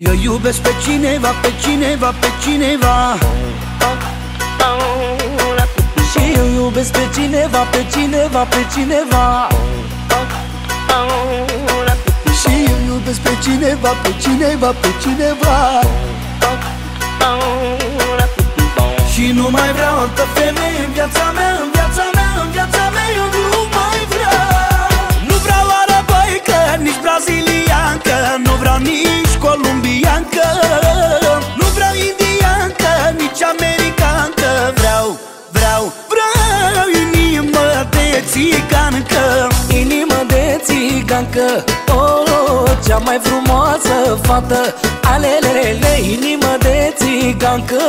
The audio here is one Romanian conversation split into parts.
Eu iubesc pe cineva, pe cineva, pe cineva. Și eu iubesc pe cineva, pe cineva, pe cineva. Și eu iubesc pe cineva, pe cineva, pe cineva. Și nu mai vreau altă femeie în viața mea, în viața mea, în viața mea. Eu nu mai vreau. Nu vreau arabaică, nici braziliancă, nu vreau nici columbiancă, nu vreau indiancă, nici americancă. Vreau inimă de țigancă. Inima de țigancă, oh, cea mai frumoasă fată. Alelele, inima de țigancă,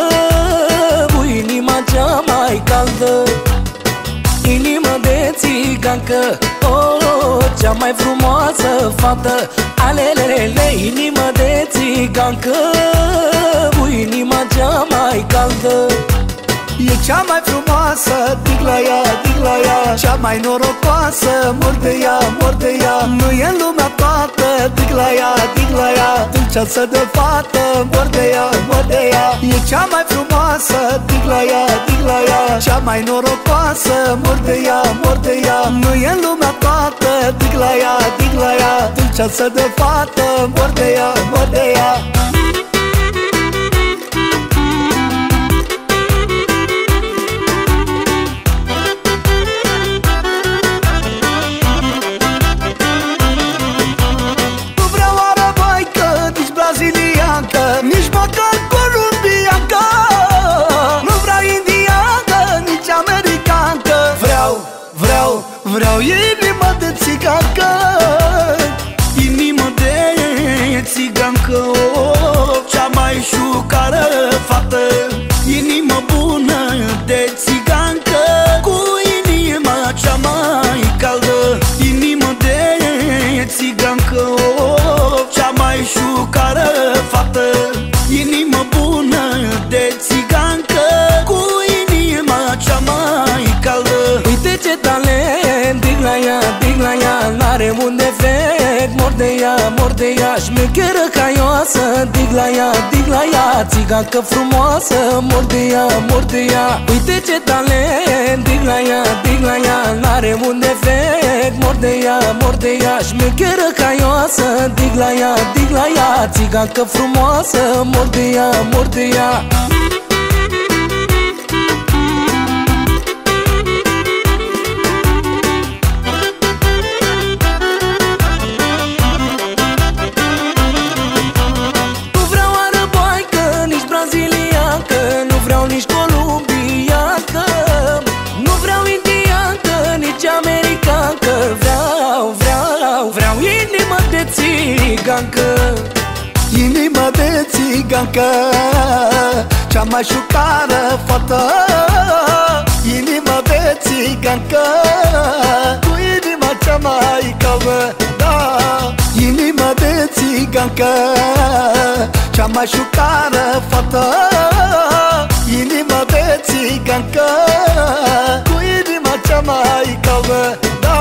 inima cea mai caldă. Inima de țigancă, oh, cea mai frumoasă fată. Alelele, inima de țigancă, inima cea mai caldă. E cea mai frumoasă, dig la ea, dig la ea. Cea mai norocoasă, mor de ea, mor de ea. Nu e în lumea toată, dig la ea, dig la ea. Dulceață de fată, mor de ea, mor de ea. E cea mai frumoasă, dig la ea, dig la ea. Cea mai norocoasă, mor de ea, mor de ea. Nu e în lumea toată, dig la ea, dig la ea. Dulceață de fată, mor de ea, mor de ea. Nici măcar columbiancă, nu vreau indiancă, nici americancă. Vreau inimă de țigancă. Inimă de țigancă, oh, cea mai șucară fată. Inimă bună de țigancă, cu inima cea mai caldă. Inimă de țigancă, oh, cea mai șucară fată. Inimă bună de țigancă, cu inima cea mai caldă. Uite ce talent, dig la ea, dig la ea. N-are un defect, mor de ea, mor de ea. Șmecheră caioasă, dig la ea, dig la ea. Țigancă frumoasă, mor de ea, mor de ea. Uite ce talent, dig la ea, dig la ea. N-are un defect, mor de ea, mor de ea. Șmecheră caioasă, dig la ea, dig la ea. Țigancă frumoasă, mor de ea, mor de ea. Inima de țigancă, cea mai șucară fată. Inima de țigancă, cu inima cea mai caldă, da. Inima de țigancă, cea mai șucară fată. Inima de țigancă, cu inima cea mai caldă, da.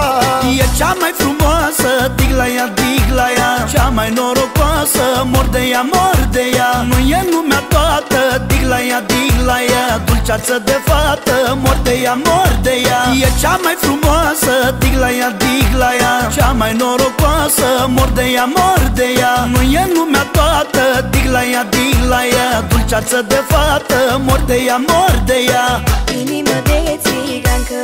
E cea mai frumoasă, dig la ea, dig la ea. Cea mai norocoasă, mor de ea, mor de ea. Nu e lumea toată, dig la ea, dig la ea. Dulceață de fată, mor de ea, mor de ea. E cea mai frumoasă, dig la ea, dig la ea. Cea mai norocoasă, mor de ea, mor de ea. Nu e lumea toată, dig la ea, dig la ea. Dulceață de fată, mor de ea, mor de ea. Inima de țigancă.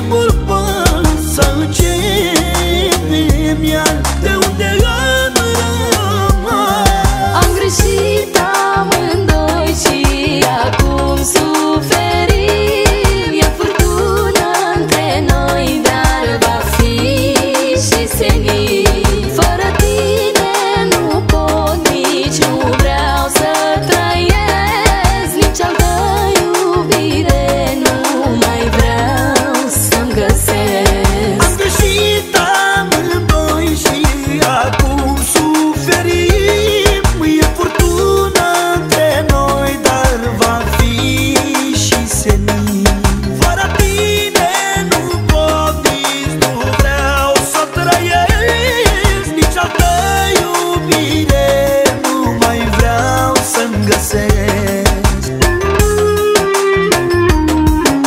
timpul pasă, începem iar de unde am rămas. Am greșit amândoi și acum suferim. E furtuna între noi, dar va fi și senin. Fără tine nu pot, nici nu vreau să trăiesc, nici al tău iubire nu mai vreau să-mi găsesc. Am greșit amândoi și acum suferim. E furtuna între noi, dar va fi și senin. Fără tine nu pot, nici nu vreau să trăiesc, nici al tău iubire nu mai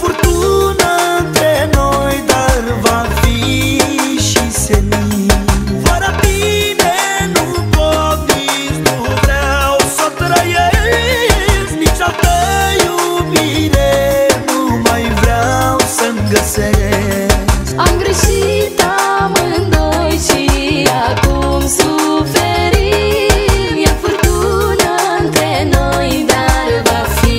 vreau să-mi găsesc. Am greșit amândoi și acum suferim. E furtuna între noi, dar va fi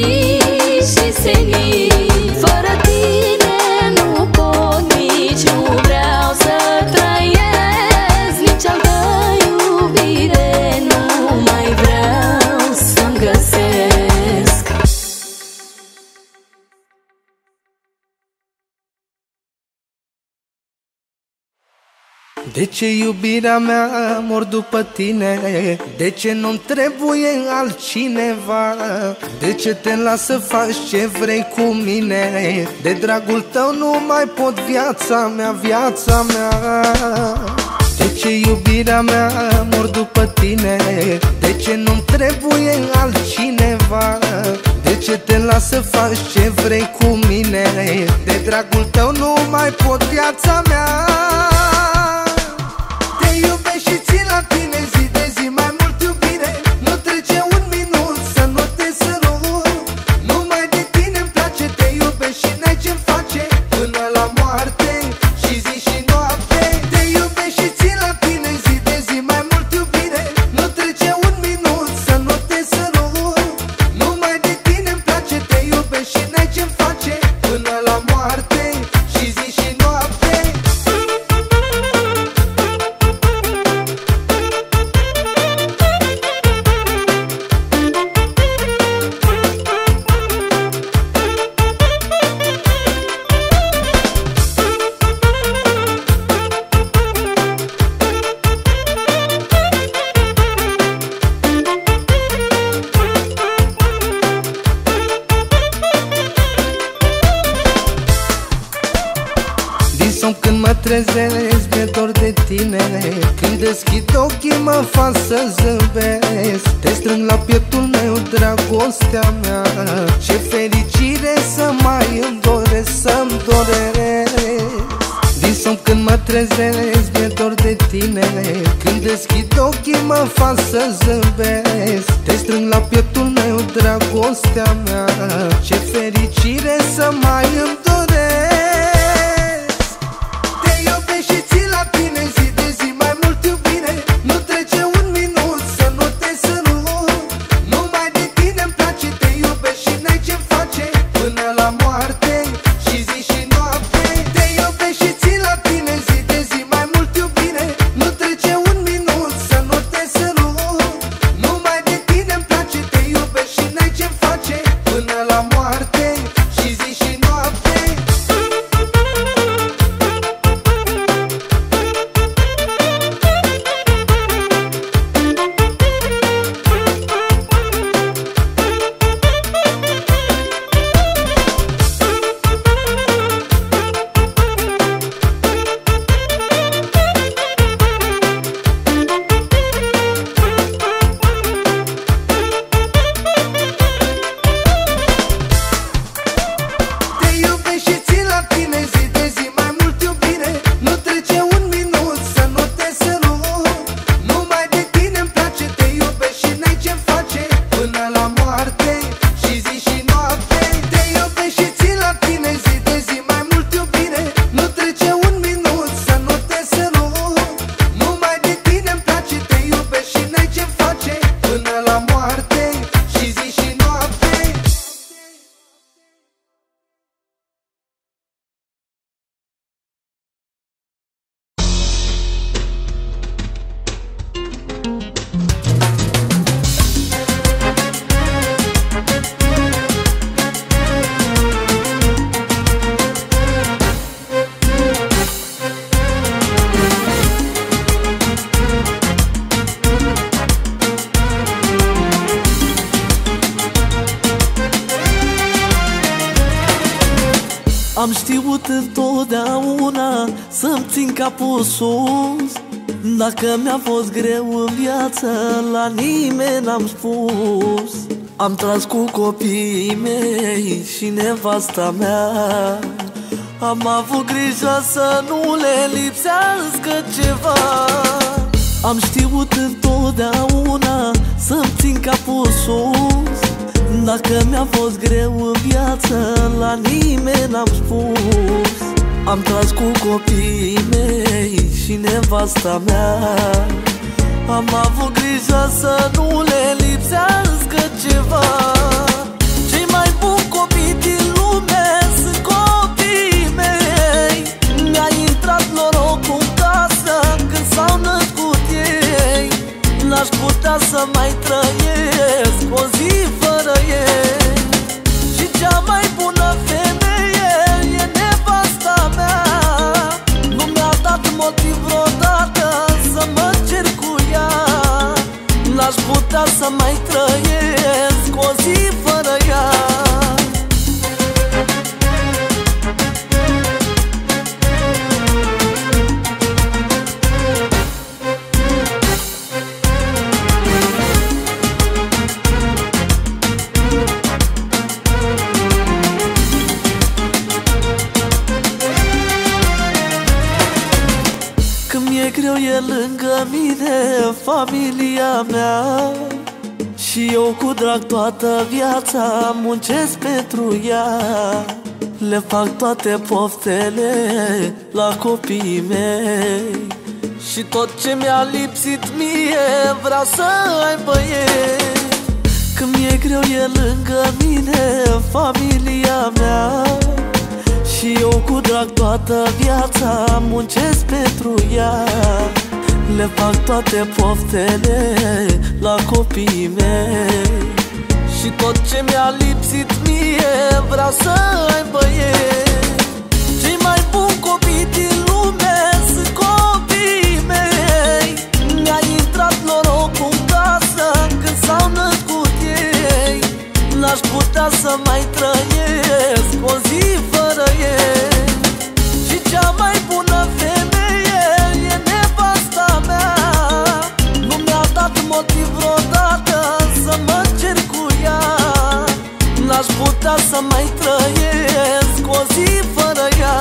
și senin. Fără tine nu pot, nici nu vreau să trăiesc, nici al tău iubire nu mai vreau să-mi găsesc. De ce, iubirea mea, mor după tine? De ce nu-mi trebuie altcineva? De ce te las să faci ce vrei cu mine? De dragul tău nu mai pot viața mea, viața mea. De ce, iubirea mea, mor după tine? De ce nu-mi trebuie altcineva? De ce te las să faci ce vrei cu mine? De dragul tău nu mai pot viața mea. Și țin la tine zi de zi mai mult iubire, nu trece un minut să nu te sărut. Numai de tine îmi place, te iubesc și n-ai ce-mi face, până la moarte și zi și noapte. Te iubesc și țin la tine zi de zi mai mult iubire, nu trece un minut să nu te sărut. Numai de tine îmi place, te iubesc și n-ai ce-mi face, până la moarte și zi și noapte. Când mă trezesc de dor de tine, când deschid ochii mă fac să zâmbesc. Te strâng la pieptul meu, dragostea mea, ce fericire să mai îmi doresc, să-mi doresc. Din somn când mă trezesc de dor de tine, când deschid ochii mă fac să zâmbesc. Te strâng la pieptul meu, dragostea mea, ce fericire să mai îmi doresc. Și țin la tine zi de zi mai mult iubire, nu trece un minut să nu te sărut. Numai de tine îmi place, te iubesc și n-ai ce-mi face, până la moarte și zi și noapte. Te iubesc și țin la tine zi de zi mai mult iubire, nu trece un minut să nu te sărut. Numai de tine îmi place, te iubesc și n-ai ce-mi face, până la moarte și zi și noapte. Am știut întotdeauna să-mi țin capul sus. Dacă mi-a fost greu în viață, la nimeni n-am spus. Am tras cu copiii mei și nevasta mea. Am avut grijă să nu le lipsească ceva. Am știut întotdeauna să-mi țin capul sus. Dacă mi-a fost greu în viață, la nimeni n-am spus. Am tras cu copiii mei și nevasta mea. Am avut grijă să nu le lipsească ceva. Cei mai buni copii din lume sunt copiii mei. Mi-a intrat norocul în casă când s-au născut ei. N-aș putea să mai trăiesc o zi fără ei. Și cea mai bună femeie e nevasta mea. Nu mi-a dat motiv vreodată să mă cer cu ea. N-aș putea să mai trăiesc o zi fără ea. E lângă mine familia mea. Și eu cu drag toată viața muncesc pentru ea. Le fac toate poftele la copiii mei. Și tot ce mi-a lipsit mie vreau să aibă ei. Când mi-e greu e lângă mine familia mea. Și eu cu drag toată viața muncesc pentru ea. Le fac toate poftele la copiii mei. Și tot ce mi-a lipsit mie vreau să aibă ei. Cei mai buni copii din lume sunt copiii mei. Mi-a intrat norocul în casă când s-au născut ei. N-aș putea să mai trăiesc o zi fără ei. Și cea mai bună femeie e nevasta mea. Nu mi-a dat motiv vreodată să mă cer cu ea. N-aș putea să mai trăiesc o zi fără ea.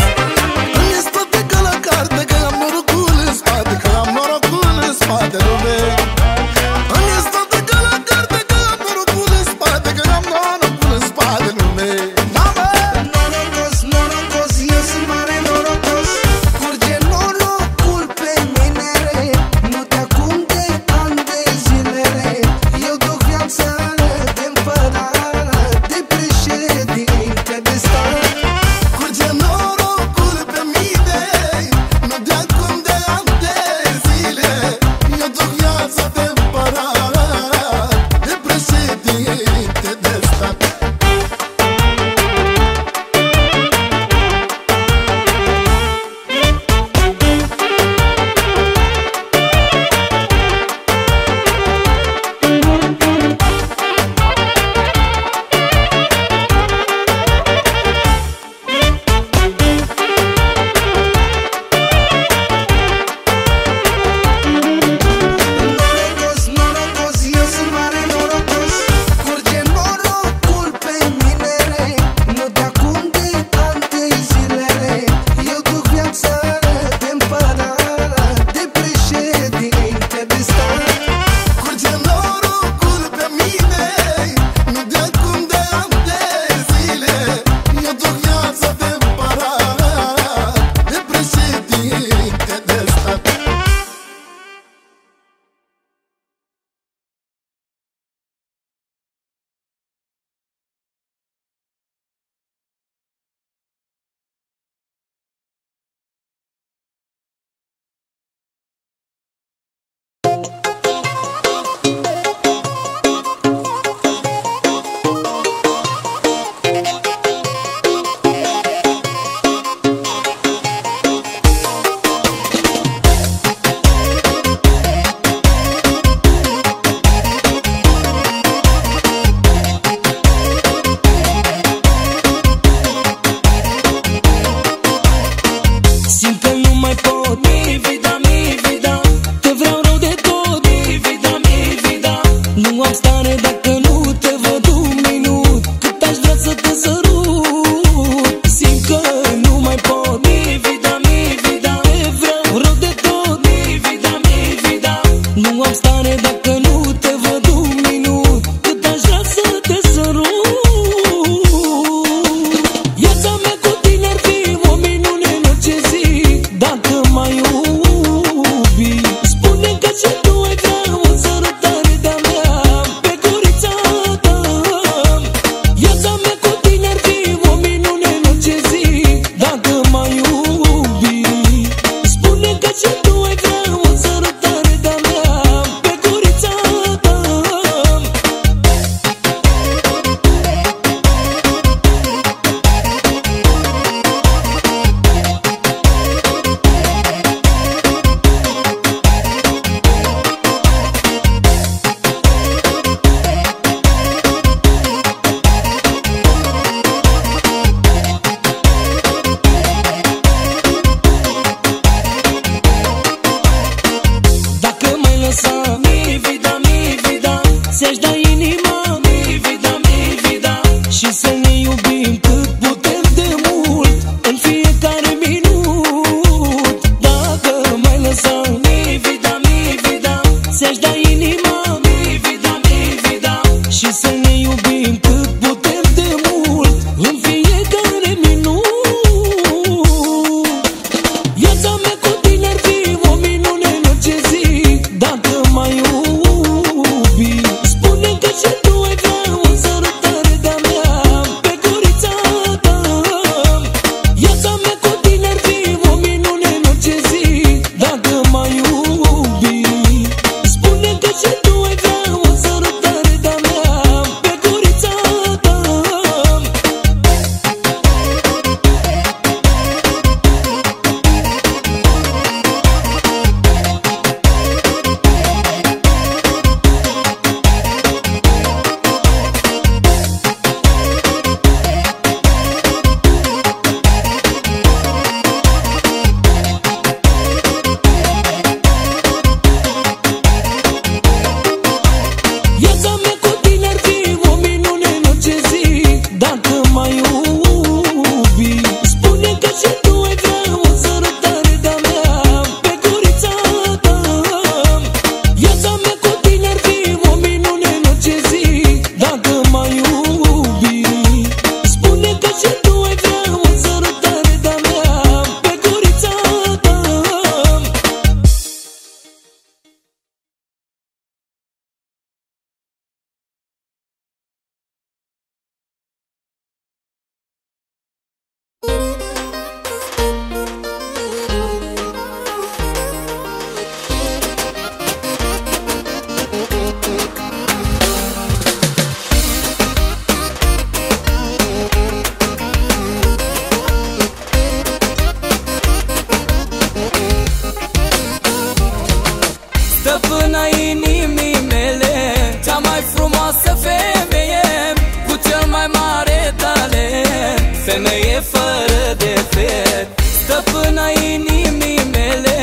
stăpâna inimii mele,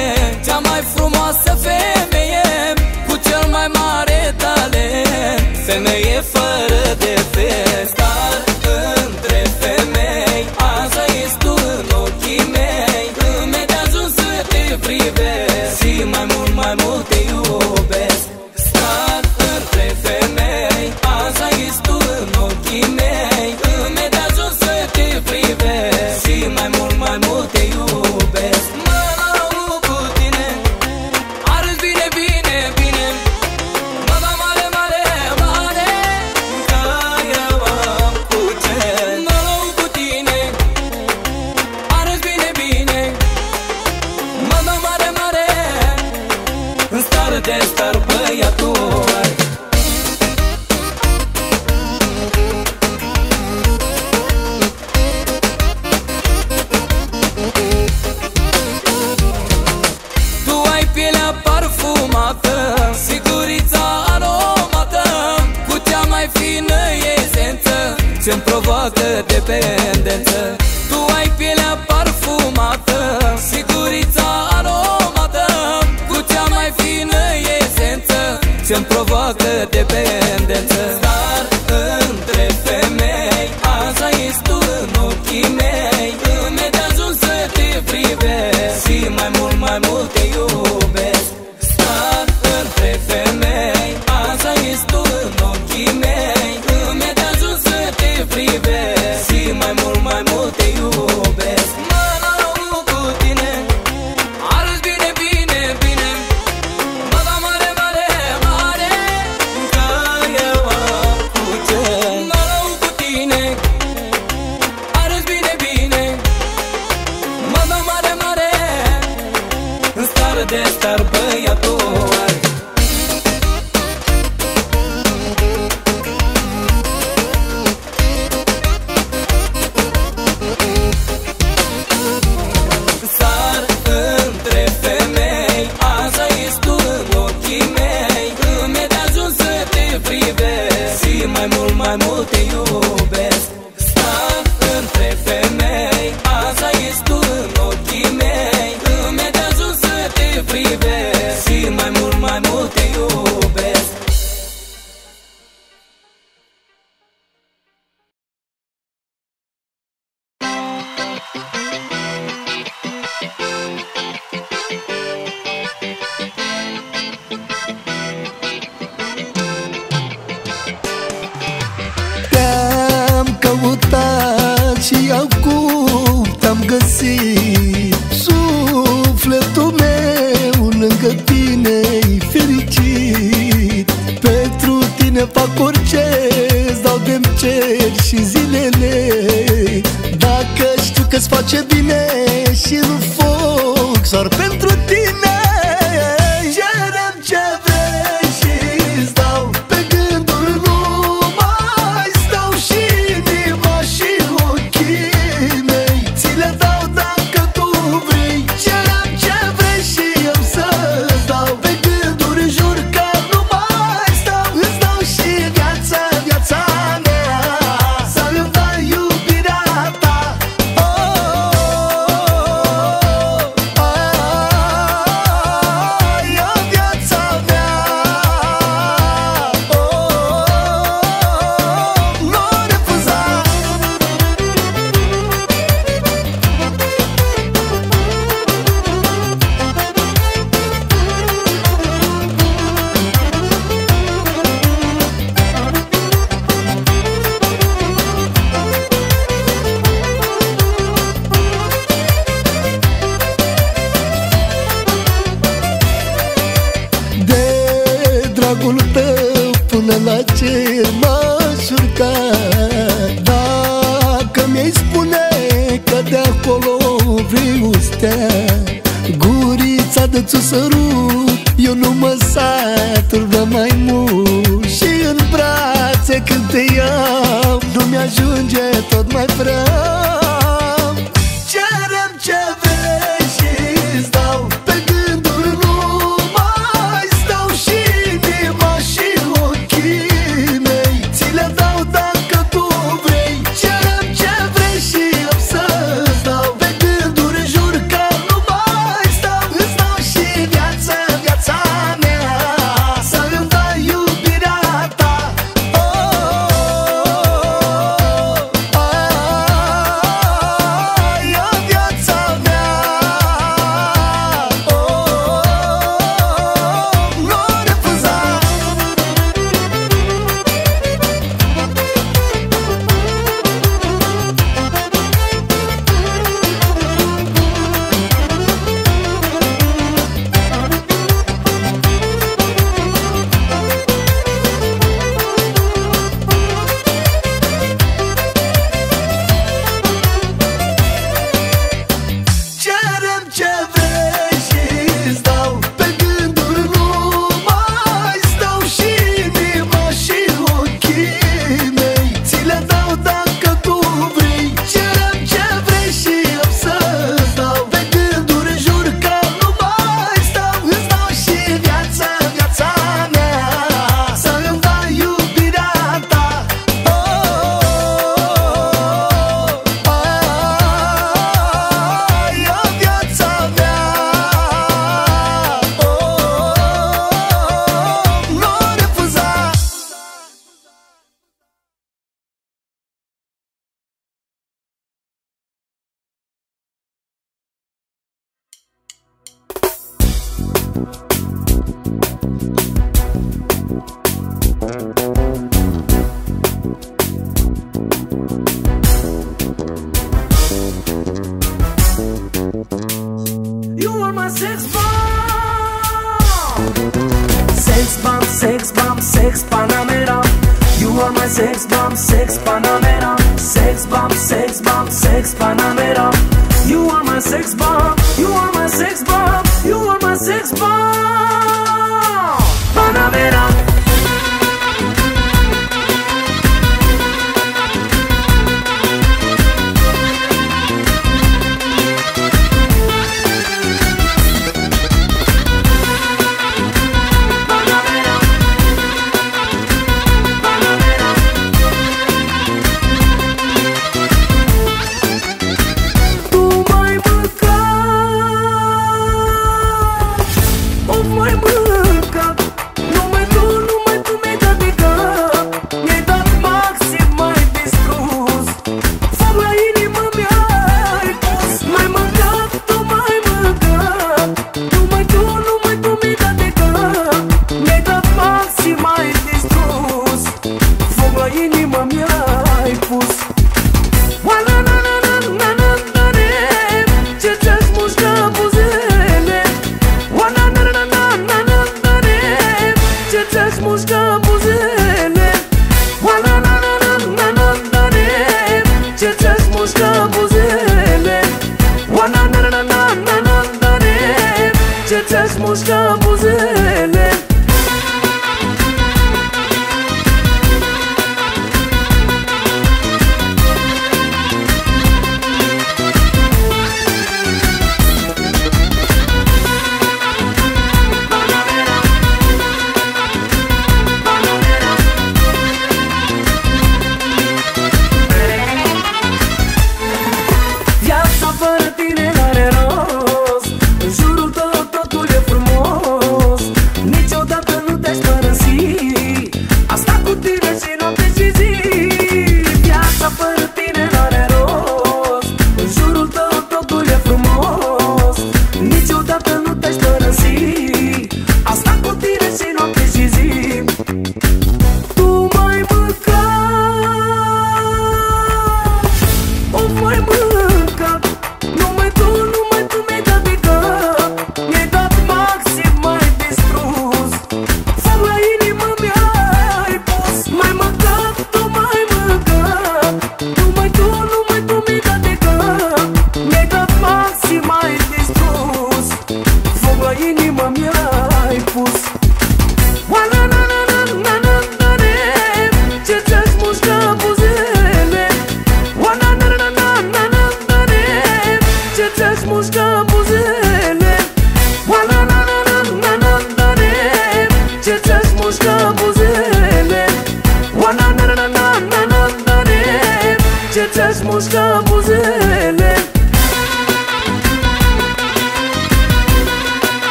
cea mai frumoasă femeie cu cel mai mare talent, femeie fără defect. Star între femei, azi ești tu în ochii mei, îmi e de ajuns să te privesc și mai mult, mai mult te iubesc. Star între femei, azi ești tu în ochii mei, îmi e de ajuns să te privesc și mai mult, mai mult te iubesc. Mă dau cu tine, arăți bine, bine, bine, mă dau mare, mare, mare, că eu am cu ce. Mă dau cu tine, arăți bine, bine, mă dau mare, mare, în stară de star băiatul. Parfumată, sigurița aromată, cu cea mai fină esență, ce-mi provoacă dependență. Tu ai pielea parfumată, sigurița aromată, cu cea mai fină esență, ce-mi provoacă dependență. Star între femei, azi ești tu în ochii mei, îmi e de ajuns să te privesc și mai mult, mai mult te iubesc. De star băiatul ai. Star între femei, azi ești tu în ochii mei, îmi e de ajuns să te privesc și mai mult, mai mult te iubesc. Star între femei, azi ești tu în ochii mei, îmi e de ajuns să te privesc și mai mult, mai mult te iubesc. Te-am căutat și acum te-am găsit, sufletul meu lângă tine-i fericit. Pentru tine fac orice, îți dau de-mi cer și zilele, dacă știu că-ți face bine și nu foc doar pentru tine. Cerem ce vrei și îți dau, pe gânduri nu mai stau și inima și ochii mei ți le dau dacă tu vrei. Cerem ce vrei și eu să-ți dau, pe gânduri jur că nu mai stau. Îți dau și viața, viața mea, să-mi dai iubirea ta. Ai, o viața mea, nu refuza. De dragul tău până la cer m-aș urca, dacă mi-ai spune că de-acolo vrei o stea, gurița de ți-o sărut, eu nu mă satur de mai mult. Și în brațe când te iau, nu mi-ajunge, tot mai vreau. Cerem ce vrei și îți dau, pe gânduri nu mai stau și inima și ochii mei ți le dau dacă tu vrei. Cerem ce vrei și eu să-ți dau, pe gânduri jur You are my sex bomb. Sex bomb, sex bomb, sex panamera. You are my sex bomb, sex panamera. Sex bomb, sex bomb, sex panamera. You are my sex bomb. You are my sex bomb. You are my sex bomb. Panamera.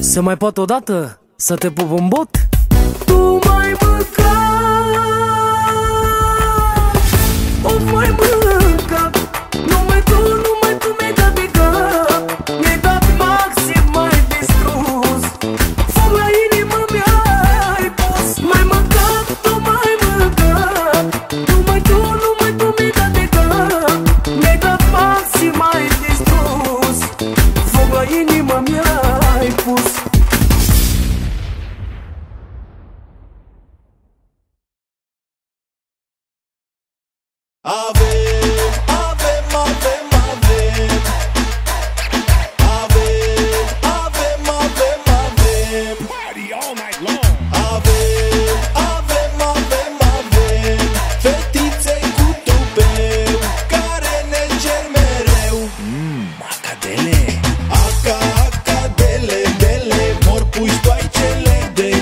Să mai pot odată să te pup în bot? Tu m-ai mâncat, o mai mâncat. Numai tu, numai tu mi-ai dat de cap. Mi-ai dat maxim, m-ai distrus. Foc la inimă mi-ai pus. M-ai mâncat, tu m-ai mâncat. Numai tu, numai tu mi-ai dat de cap. Mi-ai dat maxim, m-ai distrus. Foc la inimă mi-ai pus. Acadele, acadele, dele, mor puși doaicele de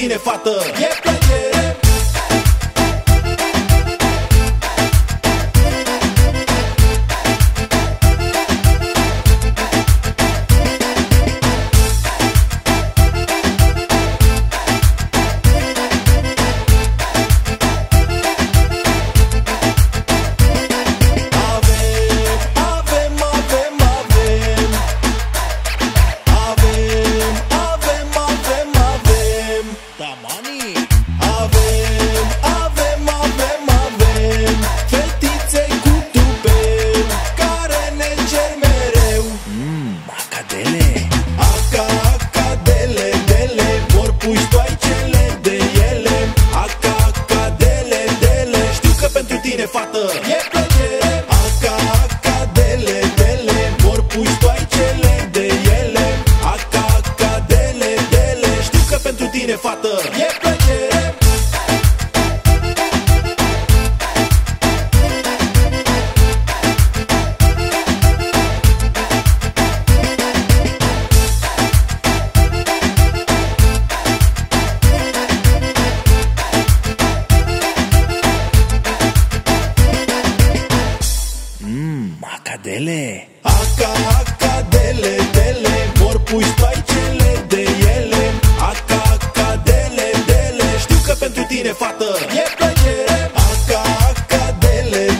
tine, fată. E plăcere. Avem fetițe cu tubeu care ne cer mereu. Acadele, acadele, dele, vor puși doaicele de ele. Acadele, dele, știu că pentru tine, fată, e plăcere. Acadele, dele, vor puși doaicele de ele. Acadele, dele, știu că pentru tine, fată, e plăcere. Acadele, acadele,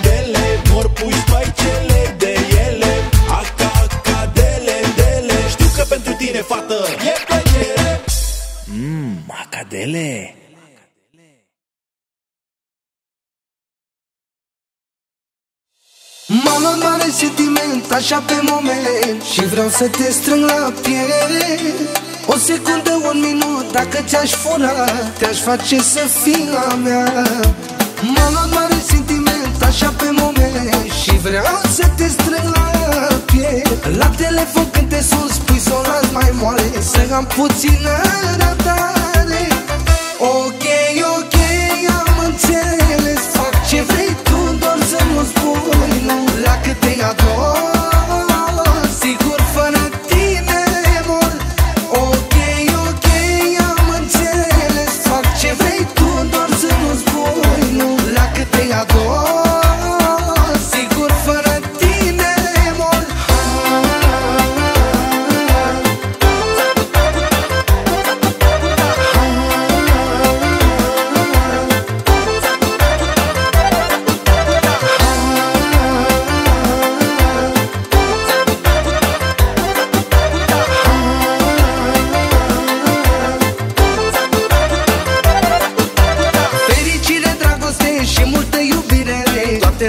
dele, vor puși doaicele de ele. Acadele, dele, știu că pentru tine, fată, e plăcere. Acadele, dele, vor puși doaicele de ele. Acadele, dele, știu că pentru tine, fată, e plăcere. Acadele. M-am luat mare sentiment, așa pe moment, și vreau să te strâng la piele. O secundă, un minut, dacă ți-aș fura, te-aș face să fii a mea. M-am luat mare sentiment, așa pe moment, și vreau să te strâng la piele. La telefon când te sun, spui să o las mai moale, să am puțină răbdare. Ok, ok, am înțeles, fac ce vrei tu, doar să nu spui nu. La cât te ador, sigur fără tine mor. Ok, ok, am înțeles, fac ce vrei tu, doar să nu spui nu. La cât te ador, sigur fără tine mor.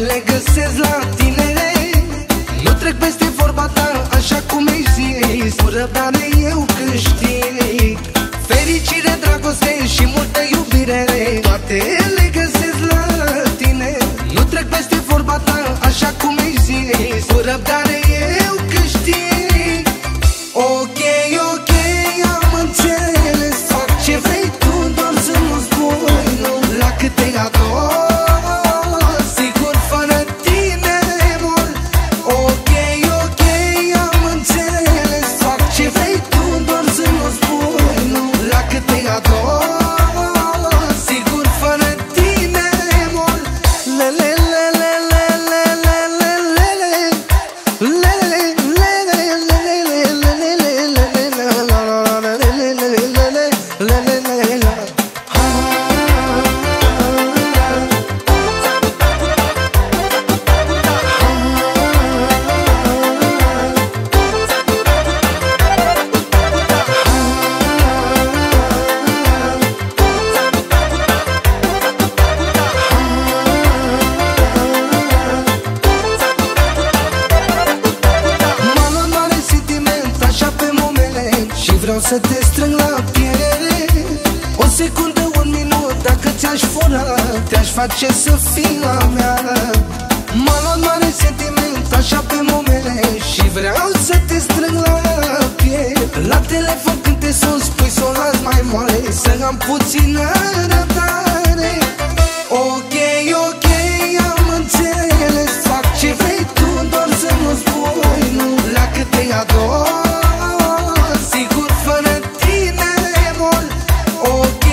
Le găsesc la tine, nu trec peste vorba ta, așa cum ești, cu răbdare eu câștig. Fericire, dragoste și multă iubire, toate le găsesc la tine. Nu trec peste vorba ta, așa cum ești, cu răbdare eu câștig. Ok, ok, am înțeles, fac ce vrei tu, doar să nu spui nu. La cât te ador, să te strâng la piele. O secundă, un minut, dacă ți-aș fura, te-aș face să fii a mea. M-a luat mare sentiment, așa pe moment, și vreau să te strâng la piele. La telefon când te sun, spui să o las mai moale, să am puțină răbdare. Ok, ok, am înțeles, fac ce vrei tu, doar să nu spui nu. La cât te ador, sigur fără tine mor. Ok,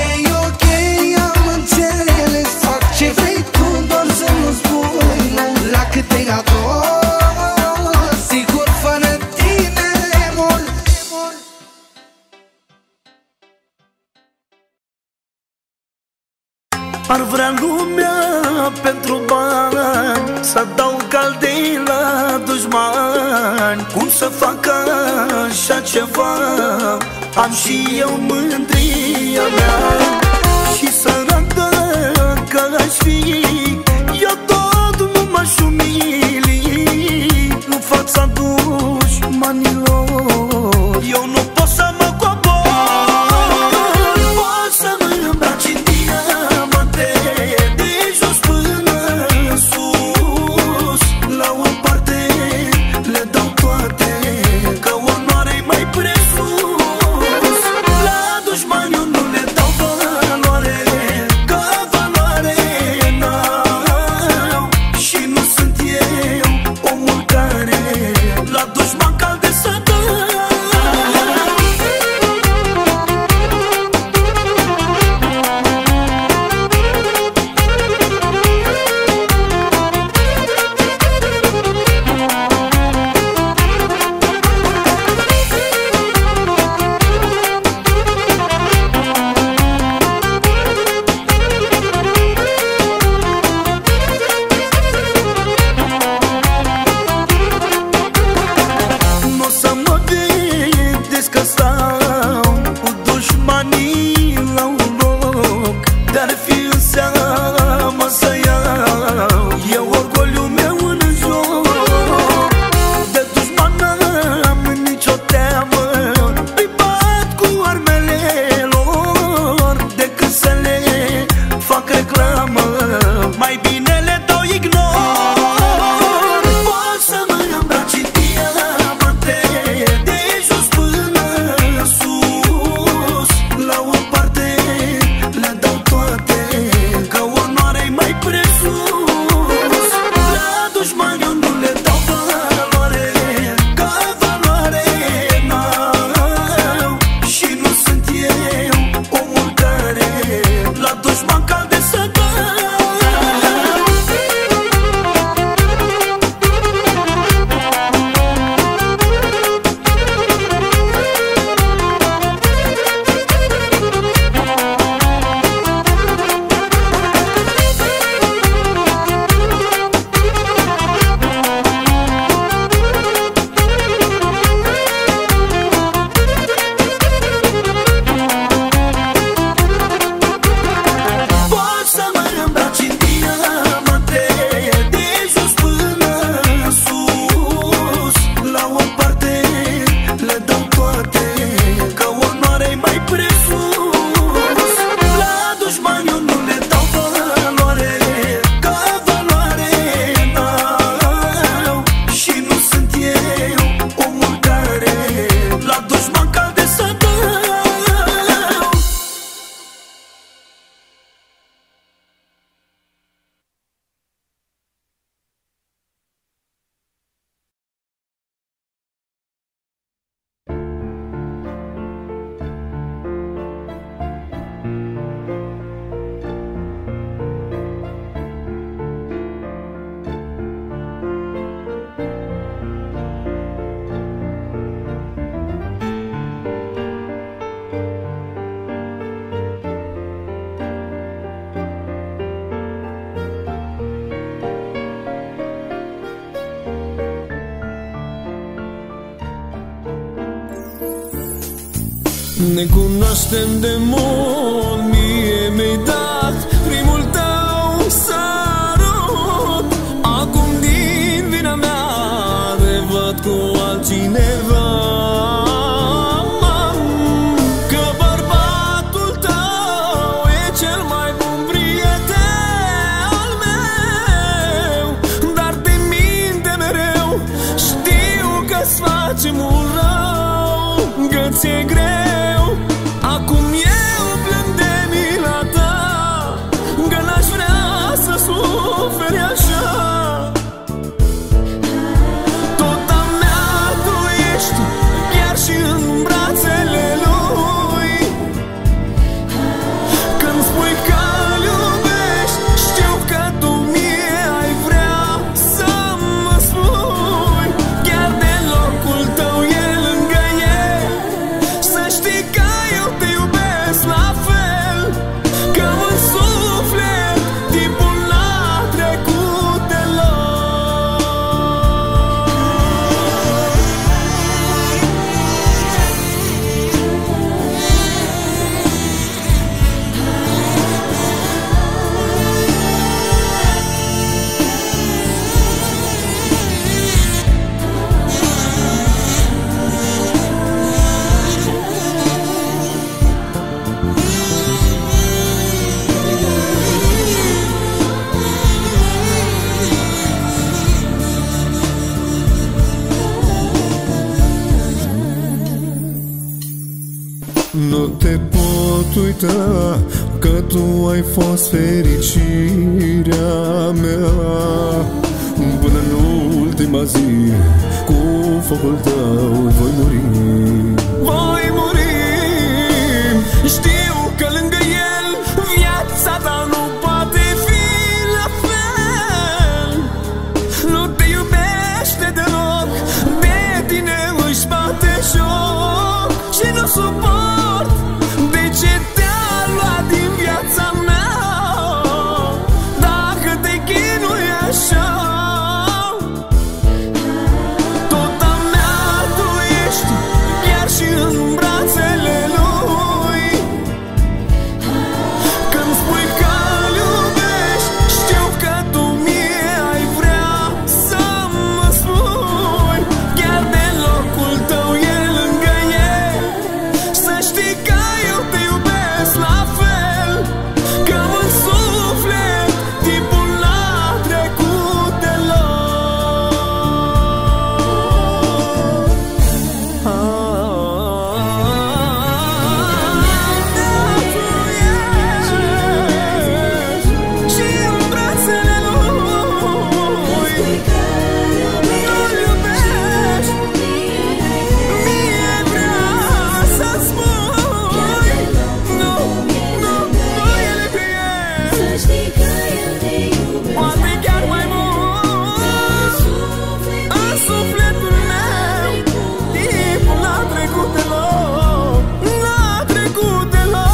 Ar vrea lumea pentru bani să dau cal de la dușmani. Cum să fac așa ceva? Am și eu mândria mea și săracă că aș fi. Eu tot nu m-aș umili în fața dușmanilor. Eu nu pot să mă cobor, pot să mă îmbrac în diamante, de jos până în sus. La o parte le dau toate, că onoare-i mai presus. La dușmani eu nu le dau valoare, că valoare n-au. Și nu sunt eu omul care la dușman calde să dau. Ne cunoaștem de mult, mie mi-ai dat primul tău sărut. Acum din vina mea te văd cu altcineva. Că bărbatul tău e cel mai bun prieten al meu, dar te minte mereu, știu că-ți face mult rău, că ți-e greu. pot uita că tu ai fost fericirea mea. Până în ultima zi, cu focul tău voi muri. Voi muri. Știu că lângă el viața ta nu poate fi la fel. Nu te iubește deloc, pe tine își bate joc și nu suport de ce te-a luat din viața mea. Dacă te chinui așa, tot a mea tu ești, chiar și în brațele lui. Când spui că îl iubești, știu că tu mie ai vrea să mă spui. Chiar de locul tău e lângă el, să știi că eu te iubesc la fel. Că în suflet timpul n-a trecut deloc. Și în brațele lui, nu-l iubești, mie vrea să-ți spui. Nu, nu, nu e lipier, poate chiar mai mult. În sufletul meu timpul n-a trecut deloc, n-a trecut deloc.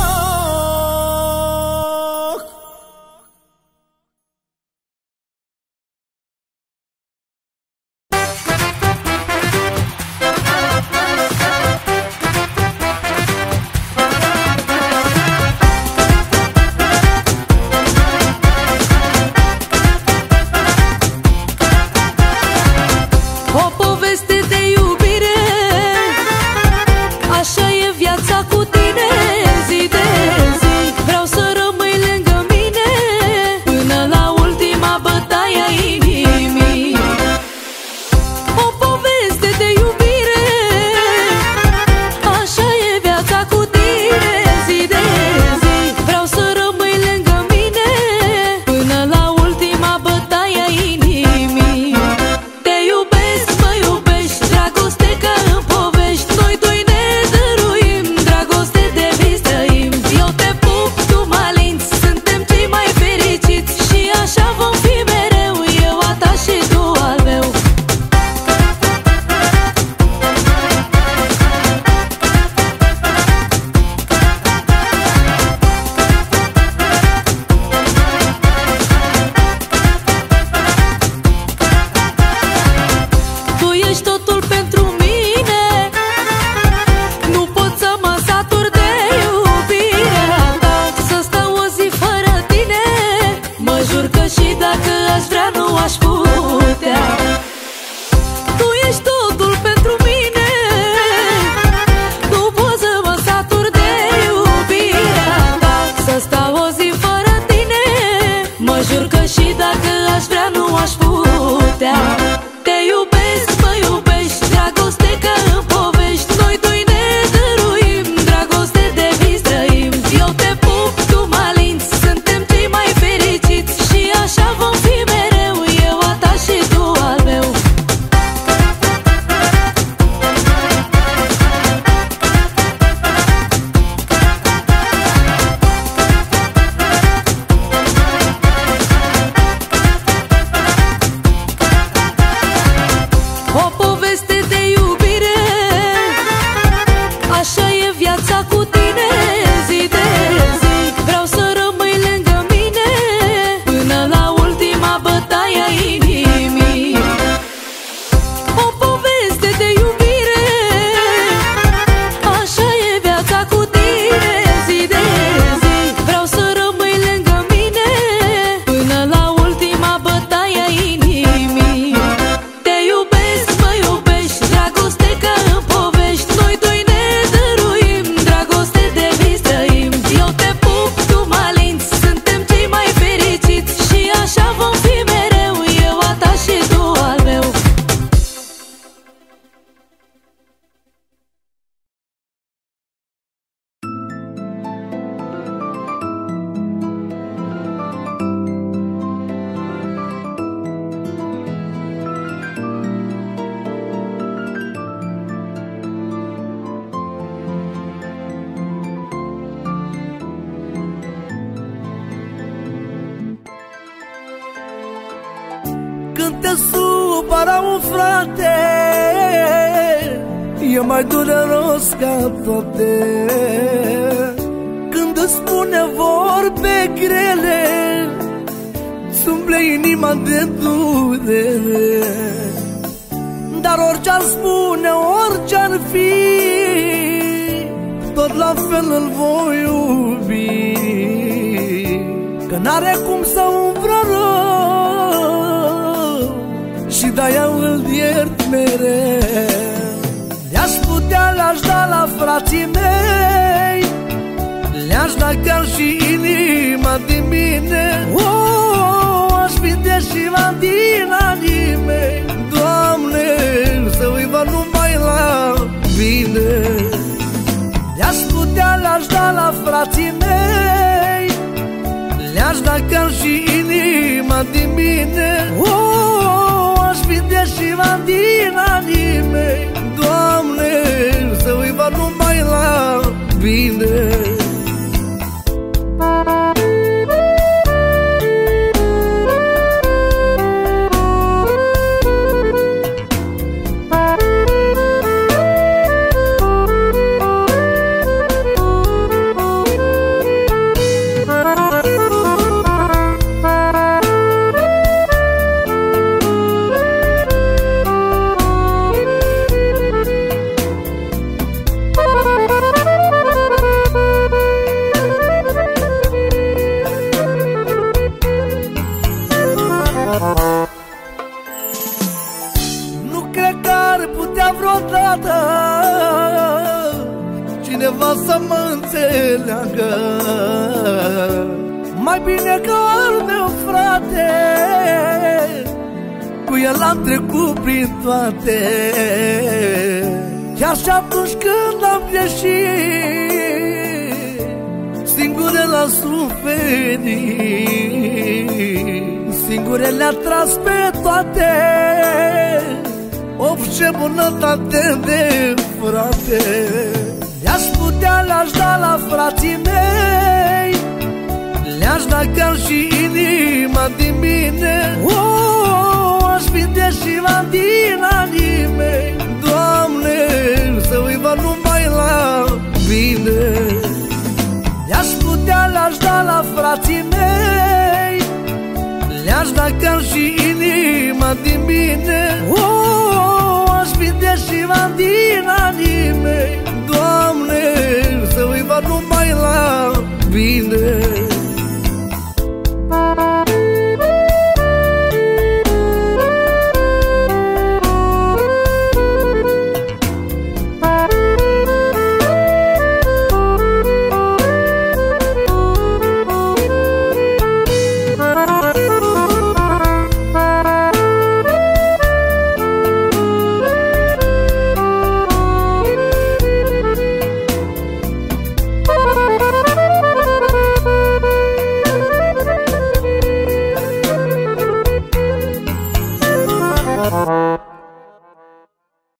O poveste de iubire, așa e viața cu tine, zi de zi. Vreau să rămâi lângă mine până la ultima bătaie a inimii. O poveste de iubire, așa e viața cu tine, zi de zi. Vreau să rămâi lângă mine până la ultima bătaie a inimii. Te iubesc, mă iubești, dragoste ca în povești. Noi doi ne dăruim, dragoste de vis trăim. Eu te pup, tu mă alinți, suntem cei mai fericiți. Și așa vom fi mereu, eu a ta și tu al meu. Tu ești totul pentru mine, nu pot să mă satur de iubirea ta. Să stau o zi fără tine, mă jur că și dacă aș vrea nu aș putea. Tu ești totul pentru mine, nu pot să mă satur de iubirea ta. Să stau o zi fără tine, mă jur că și dacă aș vrea nu aș putea. Te iubesc, mă iubești, dragoste ca în povești. Noi doi ne dăruim, dragoste de vis trăim. Eu te pup, tu mă alinți, suntem cei mai fericiți. Și așa vom fi mereu, eu a ta și tu al meu. cânte supăra un frate, e mai dureros ca toate. Când îți spune vorbe grele, îți umple inima de durere. Dar orice-ar spune, orice-ar fi, tot la fel îl voi iubi. Că n-are cum să umbră rău și de-aia îl iert mereu. Le-aș putea, le-aș da la frații mei, le-aș da chiar și inima din mine. Aș vinde și la din anime, Doamne, să îi văd numai la bine. Le-aș putea, le-aș da la frații mei, le-aș da chiar și inima din mine. Aș vinde și la din anime, Doamne, să îi văd numai la bine. Să mă înțeleagă mai bine că al meu frate, cu el am trecut prin toate. Chiar și atunci când am greșit, singure l-a suferit, singure le-a tras pe toate. Of, ce bunătate de frate! Le-aș putea, le-aș da la frații mei, le-aș da chiar și inima din mine. Aș vinde și la din anime, Doamne, să îi văd numai la bine. Le-aș putea, le-aș da la frații mei, le-aș da chiar și inima din mine. Aș vinde și la din anime,